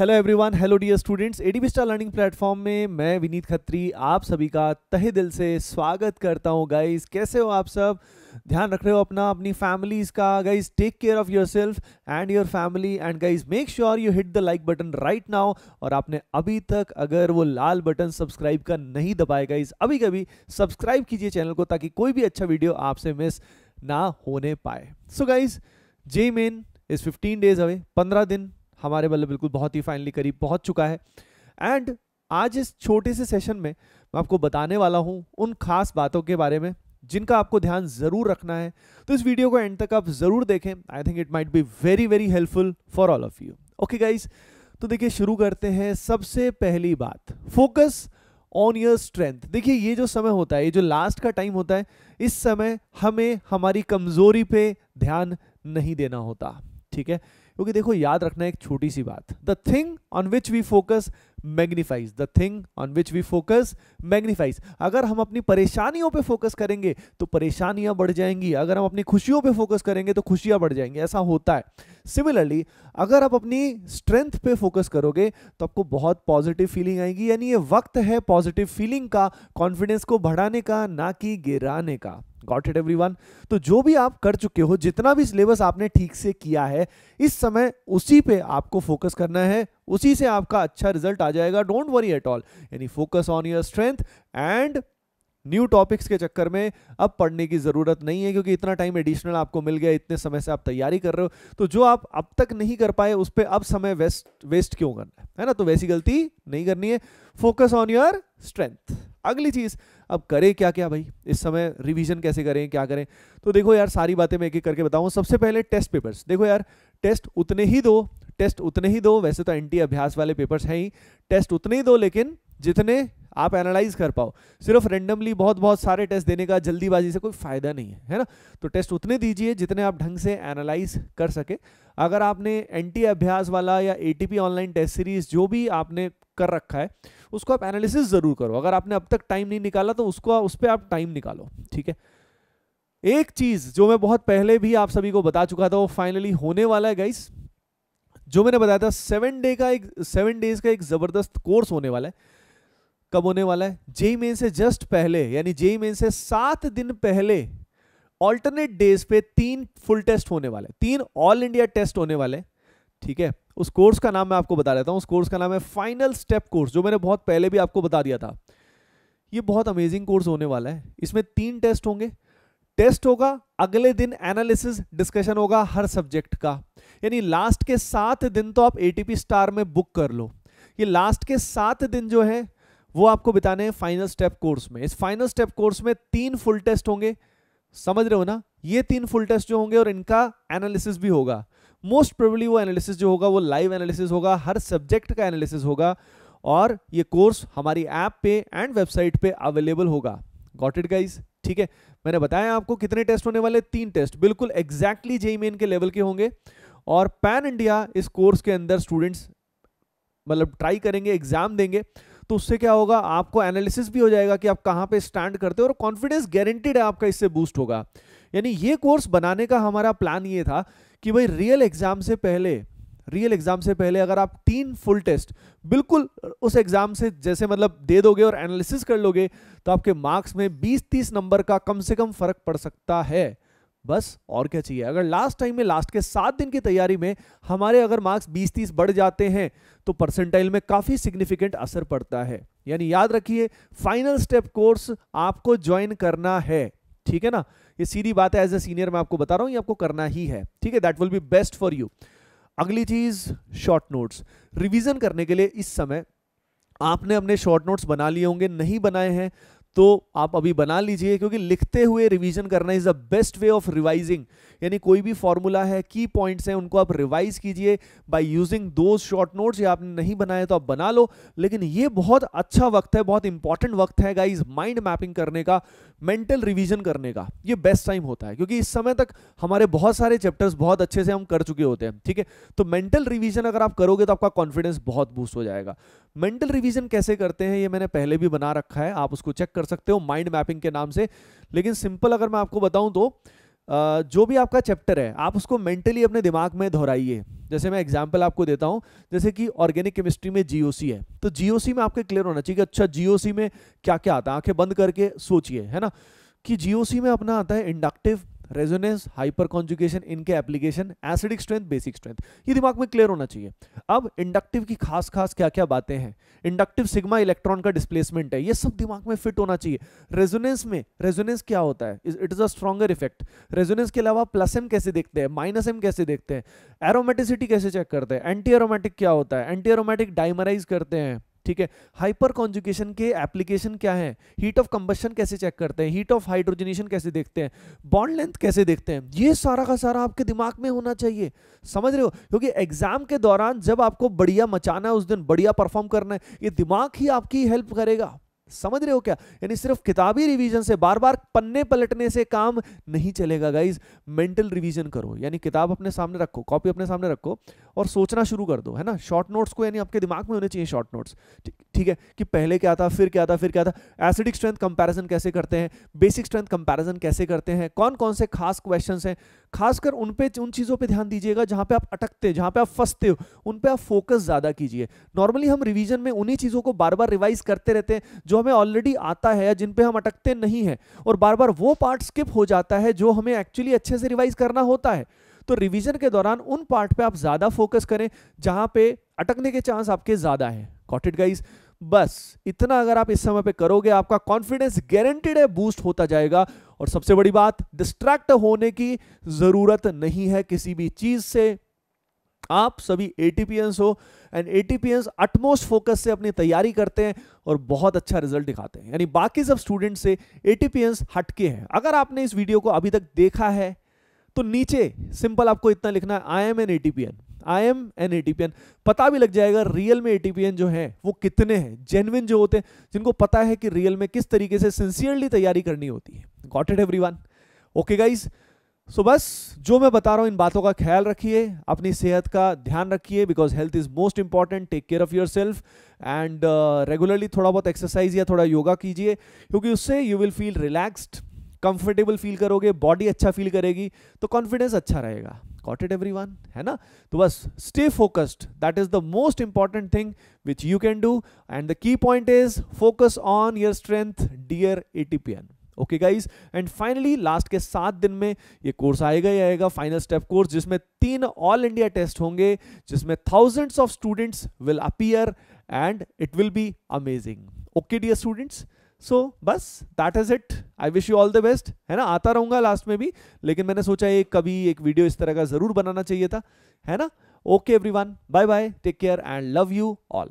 Hello everyone, hello dear students, ATP star learning platform में मैं विनीत खत्री आप सभी का तहे दिल से स्वागत करता हूं। गाइस कैसे हो आप सब? ध्यान रख रहे हो अपना, अपनी फैमिलीज का। Guys take care of yourself and your family, and guys make sure you hit the like button right now. और आपने अभी तक अगर वो लाल बटन सब्सक्राइब का नहीं दबाया गाइस, अभी कभी सब्सक्राइब कीजिए चैनल को, ताकि कोई भी अच्छा वीडियो आपसे मिस ना होने पाए। So guys JEE Main is 15 days away, 15 दिन हमारे मतलब बिल्कुल बहुत ही फाइनली करीब पहुंच चुका है। एंड आज इस छोटे से सेशन में मैं आपको बताने वाला हूं उन खास बातों के बारे में जिनका आपको ध्यान ज़रूर रखना है। तो इस वीडियो को एंड तक आप ज़रूर देखें। I think it might be very very helpful for all of you. Okay guys, तो देखिए शुरू करते हैं। सबसे पहली बात, फोकस ऑन योर स्ट्रेंथ। देखिए ये जो समय होता है, ये जो लास्ट का टाइम होता है, इस समय हमें हमारी कमज़ोरी पर ध्यान नहीं देना होता, ठीक है? क्योंकि देखो याद रखना एक छोटी सी बात, the thing on which we focus magnifies, the thing on which we focus magnifies. अगर हम अपनी परेशानियों पे फोकस करेंगे तो परेशानियां बढ़ जाएंगी, अगर हम अपनी खुशियों पे फोकस करेंगे तो खुशियां बढ़ जाएंगी, ऐसा होता है। सिमिलरली अगर आप अपनी स्ट्रेंथ पे फोकस करोगे तो आपको बहुत पॉजिटिव फीलिंग आएगी। यानी ये वक्त है पॉजिटिव फीलिंग का, कॉन्फिडेंस को बढ़ाने का, ना कि गिराने का। Got it everyone? तो जो भी आप कर चुके हो, जितना भी सिलेबस आपने ठीक से किया है, इस समय उसी पे आपको फोकस करना है, उसी से आपका अच्छा रिजल्ट आ जाएगा। Don't worry at all. यानी focus on your strength and new topics के चक्कर में अब पढ़ने की ज़रूरत नहीं है, क्योंकि इतना टाइम एडिशनल आपको मिल गया, इतने समय से आप तैयारी कर रहे हो। तो जो आप अब तक नहीं कर पाए उस पर अब समय वेस्ट क्यों करना है ना? तो वैसी गलती नहीं करनी है। Focus on your strength. अगली चीज़, अब करें क्या क्या भाई इस समय? रिवीजन कैसे करें, क्या करें? तो देखो यार सारी बातें मैं एक एक करके बताऊँ। सबसे पहले टेस्ट पेपर्स। देखो यार टेस्ट उतने ही दो, टेस्ट उतने ही दो। वैसे तो एनटीए अभ्यास वाले पेपर्स हैं ही, टेस्ट उतने ही दो, लेकिन जितने आप एनालाइज कर पाओ। सिर्फ रेंडमली बहुत बहुत सारे टेस्ट देने का जल्दीबाजी से कोई फायदा नहीं है, है ना? तो टेस्ट उतने दीजिए जितने आप ढंग से एनालाइज कर सके। अगर आपने एनटीए अभ्यास वाला या एटीपी ऑनलाइन टेस्ट सीरीज जो भी आपने कर रखा है उसको आप एनालिसिस जरूर करो। अगर आपने अब तक टाइम नहीं निकाला तो उसको उस पर आप टाइम निकालो, ठीक है? एक चीज जो मैं बहुत पहले भी आप सभी को बता चुका था वो फाइनली होने वाला है गाइस। जो मैंने बताया था 7 डेज का एक जबरदस्त कोर्स होने वाला है। कब होने वाला है? जेईई मेन से जस्ट पहले, यानी जेईई मेन से 7 दिन पहले ऑल्टरनेट डेज पे 3 फुल टेस्ट होने वाले, 3 ऑल इंडिया टेस्ट होने वाले, ठीक है? उस कोर्स का नाम मैं आपको बता देता हूँ। उस कोर्स का नाम है फाइनल स्टेप कोर्स, जो मैंने बहुत पहले भी आपको बता दिया था। ये बहुत अमेजिंग कोर्स होने वाला है। इसमें 3 टेस्ट होंगे, टेस्ट होगा, अगले दिन एनालिसिस डिस्कशन होगा हर सब्जेक्ट का। यानी लास्ट के 7 दिन तो आप एटीपी स्टार में बुक कर लो। ये लास्ट के 7 दिन जो है वो आपको बिताने हैं फाइनल स्टेप कोर्स में। इस फाइनल स्टेप कोर्स में 3 फुल टेस्ट होंगे, समझ रहे हो ना? ये 3 फुल टेस्ट जो होंगे, और इनका एनालिसिस भी होगा। मोस्ट प्रोबेबली वो एनालिसिस जो होगा वो लाइव एनालिसिस होगा, हर सब्जेक्ट का एनालिसिस होगा। और ये कोर्स हमारी ऐप पे एंड वेबसाइट पे अवेलेबल होगा। Got it guys? ठीक है, मैंने बताया आपको कितने टेस्ट होने वाले, 3 टेस्ट बिल्कुल एग्जैक्टली जेईई मेन के लेवल के होंगे। और पैन इंडिया इस कोर्स के अंदर स्टूडेंट्स मतलब ट्राई करेंगे, एग्जाम देंगे। तो उससे क्या होगा, आपको एनालिसिस भी हो जाएगा कि आप कहां पे स्टैंड करते हो, और कॉन्फिडेंस गारंटीड है आपका, इससे बूस्ट होगा। यानी ये कोर्स बनाने का हमारा प्लान ये था कि भाई रियल एग्जाम से पहले अगर आप 3 फुल टेस्ट बिल्कुल उस एग्जाम से जैसे मतलब दे दोगे और एनालिसिस कर लोगे तो आपके मार्क्स में 20-30 नंबर का कम से कम फर्क पड़ सकता है। बस और क्या चाहिए? अगर लास्ट टाइम में, लास्ट के 7 दिन की तैयारी में हमारे अगर मार्क्स 20-30 बढ़ जाते हैं तो परसेंटाइल में काफी सिग्निफिकेंट असर पड़ता है। यानी याद रखिए फाइनल स्टेप कोर्स आपको ज्वाइन करना है, ठीक है ना? ये सीधी बात है, एज ए सीनियर मैं आपको बता रहा हूं, ये आपको करना ही है, ठीक है? That will be best for you. अगली चीज, शॉर्ट नोट्स। रिविजन करने के लिए इस समय आपने अपने शॉर्ट नोट्स बना लिए होंगे, नहीं बनाए हैं तो आप अभी बना लीजिए, क्योंकि लिखते हुए रिवीजन करना is the best way of revising. यानी कोई भी फॉर्मूला है, की पॉइंट्स हैं, उनको आप रिवाइज कीजिए by using those short notes. या आपने नहीं बनाए तो आप बना लो, लेकिन ये बहुत अच्छा वक्त है, बहुत इंपॉर्टेंट वक्त है गाइज माइंड मैपिंग करने का, मेंटल रिवीजन करने का। ये बेस्ट टाइम होता है क्योंकि इस समय तक हमारे बहुत सारे चैप्टर्स बहुत अच्छे से हम कर चुके होते हैं, ठीक है? तो मेंटल रिवीजन अगर आप करोगे तो आपका कॉन्फिडेंस बहुत बूस्ट हो जाएगा। मेंटल रिवीजन कैसे करते हैं ये मैंने पहले भी बना रखा है, आप उसको चेक कर सकते हो माइंड मैपिंग के नाम से। लेकिन सिंपल अगर मैं आपको बताऊं तो जो भी आपका चैप्टर है आप उसको मेंटली अपने दिमाग में दोहराइए। जैसे मैं एग्जांपल आपको देता हूं, जैसे कि ऑर्गेनिक केमिस्ट्री में जीओसी है, तो जीओसी में आपके क्लियर होना चाहिए कि अच्छा जीओसी में क्या क्या आता है। आंखें बंद करके सोचिए, है ना, कि जीओसी में अपना आता है इंडक्टिव रेजोनेंस, हाइपर कॉन्जुगेशन, इनके application, acidic strength, basic strength, ये दिमाग में क्लियर होना चाहिए। अब इंडक्टिव की खास खास क्या क्या बातें हैं, इंडक्टिव सिग्मा इलेक्ट्रॉन का डिस्प्लेसमेंट है, ये सब दिमाग में फिट होना चाहिए। रेजोनेंस में रेजोनेंस क्या होता है, it is a stronger effect. Resonance के अलावा प्लस एम कैसे देखते हैं, माइनस एम कैसे देखते हैं, एरोमेटिसिटी कैसे चेक करते हैं, एंटी एरोमेटिक क्या होता है, एंटी एरोमेटिक डाइमराइज करते हैं, ठीक है। हाइपर कॉन्जुगेशन के एप्लीकेशन क्या है, हीट ऑफ कंबशन कैसे चेक करते हैं, हीट ऑफ हाइड्रोजनेशन कैसे देखते हैं, बॉन्ड लेंथ कैसे देखते हैं, ये सारा का सारा आपके दिमाग में होना चाहिए। समझ रहे हो, क्योंकि एग्जाम के दौरान जब आपको बढ़िया मचाना है, उस दिन बढ़िया परफॉर्म करना है, ये दिमाग ही आपकी हेल्प करेगा। समझ रहे हो क्या, यानी सिर्फ किताबी रिवीजन से, बार बार पन्ने पलटने से काम नहीं चलेगा गाइज। मेंटल रिवीजन करो, यानी किताब अपने सामने रखो, कॉपी अपने सामने रखो और सोचना शुरू कर दो, है ना। शॉर्ट नोट्स को यानी आपके दिमाग में होने चाहिए शॉर्ट नोट्स, ठीक है, कि पहले क्या था, फिर क्या था, फिर क्या था, एसिडिक स्ट्रेंथ कंपैरिजन कैसे करते हैं, बेसिक स्ट्रेंथ कंपैरिजन कैसे करते हैं, कौन कौन से खास क्वेश्चंस हैं। खासकर उन पे, उन चीज़ों पे ध्यान दीजिएगा जहाँ पे आप अटकते, जहाँ पे आप फंसते हो, उन पे आप फोकस ज़्यादा कीजिए। नॉर्मली हम रिवीजन में उन्हीं चीज़ों को बार बार रिवाइज करते रहते हैं जो हमें ऑलरेडी आता है या जिन पे हम अटकते नहीं हैं, और बार बार वो पार्ट स्किप हो जाता है जो हमें एक्चुअली अच्छे से रिवाइज करना होता है। तो रिवीजन के दौरान उन पार्ट पे आप ज़्यादा फोकस करें जहाँ पे अटकने के चांस आपके ज़्यादा है। गॉट इट गाइस, बस इतना अगर आप इस समय पे करोगे, आपका कॉन्फिडेंस गारंटेड है बूस्ट होता जाएगा। और सबसे बड़ी बात, डिस्ट्रैक्ट होने की जरूरत नहीं है किसी भी चीज से। आप सभी एटीपीएंस हो एंड एटीपीएंस अटमोस्ट फोकस से अपनी तैयारी करते हैं और बहुत अच्छा रिजल्ट दिखाते हैं, यानी बाकी सब स्टूडेंट से एटीपीएंस हटके हैं। अगर आपने इस वीडियो को अभी तक देखा है तो नीचे सिंपल आपको इतना लिखना है, I M N ATPN, I M N ATPN, पता भी लग जाएगा रियल में एटीपीएन जो है वो कितने हैं, जेन्युइन जो होते हैं, जिनको पता है कि रियल में किस तरीके से सिंसियरली तैयारी करनी होती है। Got it everyone, okay guys. So बस जो मैं बता रहा हूँ, इन बातों का ख्याल रखिए, अपनी सेहत का ध्यान रखिए, because health is most important. Take care of yourself and regularly थोड़ा बहुत एक्सरसाइज या थोड़ा योगा कीजिए, क्योंकि उससे you will feel relaxed, comfortable feel करोगे, बॉडी अच्छा फील करेगी, तो कॉन्फिडेंस अच्छा रहेगा। Got it everyone, है ना। तो बस stay focused, that is the most important thing which you can do and the key point is focus on your strength dear ATPN. Okay guys, and finally last के 7 दिन में ये course आएगा ही आएगा, फाइनल स्टेप कोर्स, जिसमें 3 all India test होंगे, जिसमें thousands of students will appear and it will be amazing. Okay dear students, so बस that is it. I wish you all the best, है ना। आता रहूंगा लास्ट में भी, लेकिन मैंने सोचा कभी एक वीडियो इस तरह का जरूर बनाना चाहिए था, है ना। Okay everyone, Bye bye, take care, and love you all.